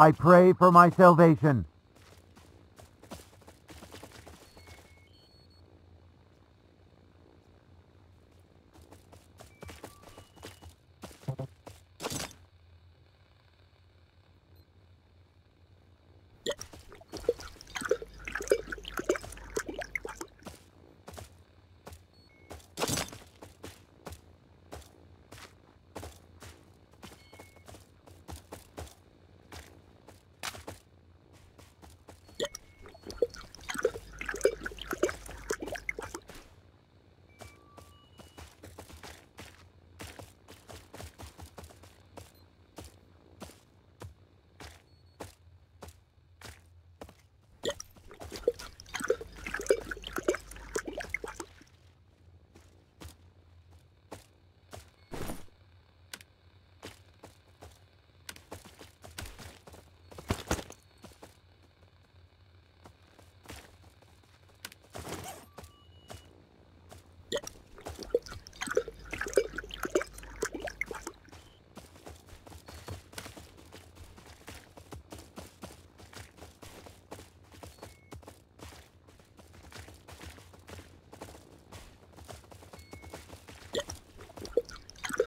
I pray for my salvation.